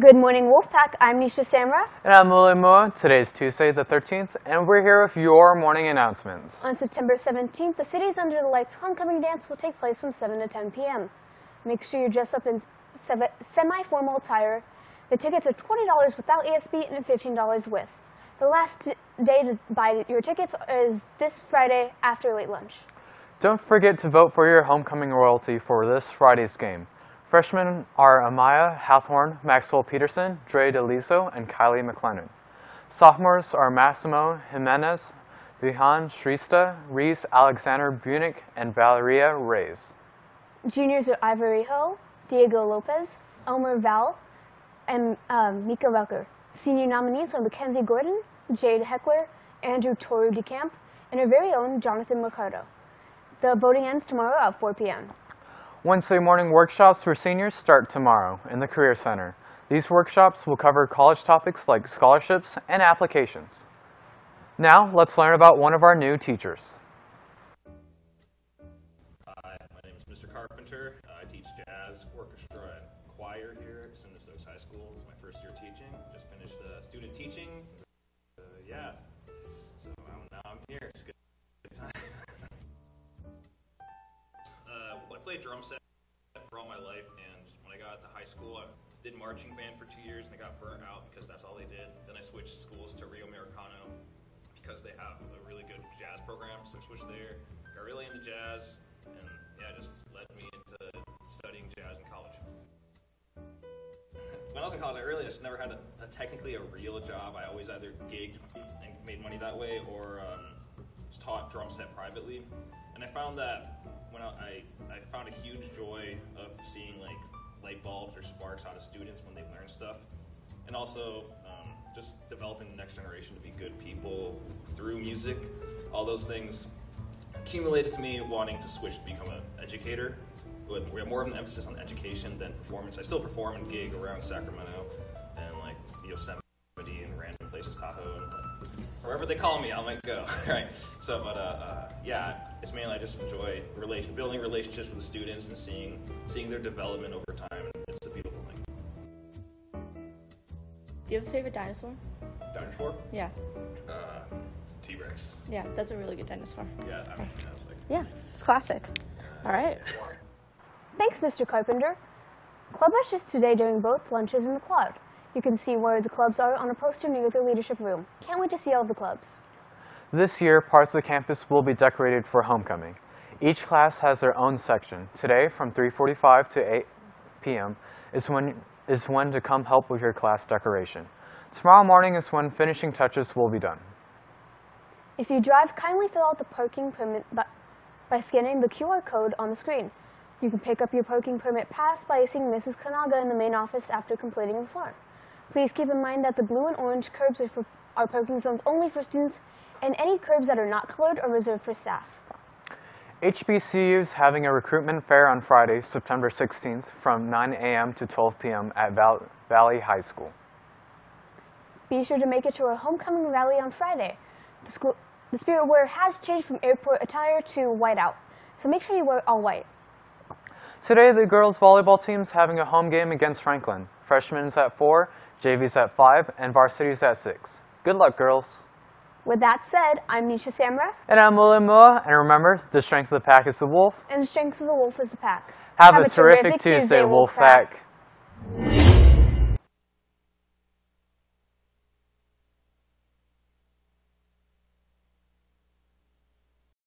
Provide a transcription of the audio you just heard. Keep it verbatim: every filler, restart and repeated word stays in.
Good morning, Wolfpack. I'm Nisha Samra. And I'm Lulu Moa. Today is Tuesday the thirteenth, and we're here with your morning announcements. On September seventeenth, the Cities Under the Lights homecoming dance will take place from seven to ten p m Make sure you dress up in semi-formal attire. The tickets are twenty dollars without E S B and fifteen dollars with. The last day to buy your tickets is this Friday after late lunch. Don't forget to vote for your homecoming royalty for this Friday's game. Freshmen are Amaya Hathorn, Maxwell Peterson, Dre Deliso, and Kylie McLennan. Sophomores are Massimo Jimenez, Vihan Shrista, Reese Alexander Bunick, and Valeria Reyes. Juniors are Ivory Hill, Diego Lopez, Elmer Val, and um, Mika Rucker. Senior nominees are Mackenzie Gordon, Jade Heckler, Andrew Toru DeCamp, and our very own Jonathan Mercado. The voting ends tomorrow at four p m Wednesday morning workshops for seniors start tomorrow in the Career Center. These workshops will cover college topics like scholarships and applications. Now, let's learn about one of our new teachers. Hi, my name is Mister Carpenter. I teach jazz, orchestra, and choir here at Cinder Stokes High School. It's my first year teaching. Just finished uh, student teaching. Uh, yeah, so um, now I'm here. It's a good time. I played drum set for all my life, and when I got to high school, I did marching band for two years, and I got burnt out because that's all they did. Then I switched schools to Rio Americano because they have a really good jazz program, so I switched there. Got really into jazz, and yeah, it just led me into studying jazz in college. When I was in college, I really just never had a, a technically a real job. I always either gigged and made money that way, or um, just taught drum set privately. And I found that when I, I found a huge joy of seeing like light bulbs or sparks out of students when they learn stuff, and also um, just developing the next generation to be good people through music. All those things accumulated to me wanting to switch to become an educator. We have more of an emphasis on education than performance. I still perform and gig around Sacramento and like Yosemite and random places, Tahoe. And, wherever they call me, I might go. Right. So, but uh, uh, yeah, it's mainly I just enjoy relation, building relationships with the students and seeing seeing their development over time. It's a beautiful thing. Do you have a favorite dinosaur? Dinosaur? Yeah. Uh, T-Rex. Yeah, that's a really good dinosaur. Yeah, I mean, I was like, yeah, it's classic. All right. Thanks, Mister Carpenter. Club Rush is today during both lunches in the quad. You can see where the clubs are on a poster near the leadership room. Can't wait to see all the clubs. This year, parts of the campus will be decorated for homecoming. Each class has their own section. Today, from three forty-five to eight p m is when, is when to come help with your class decoration. Tomorrow morning is when finishing touches will be done. If you drive, kindly fill out the parking permit by, by scanning the Q R code on the screen. You can pick up your parking permit pass by seeing Missus Kanaga in the main office after completing the form. Please keep in mind that the blue and orange curbs are, for, are parking zones only for students, and any curbs that are not colored are reserved for staff. H B C U is having a recruitment fair on Friday, September sixteenth, from nine a m to twelve p m at Val Valley High School. Be sure to make it to our homecoming rally on Friday. The, school, the spirit wear has changed from airport attire to whiteout, so make sure you wear all white. Today, the girls' volleyball team is having a home game against Franklin. Freshmen is at four. J V's at five, and Varsity's at six. Good luck, girls. With that said, I'm Nisha Samra. And I'm Lulu Moa. And remember, the strength of the pack is the wolf. And the strength of the wolf is the pack. Have, Have a, a terrific, terrific Tuesday, Tuesday Wolf Pack. pack.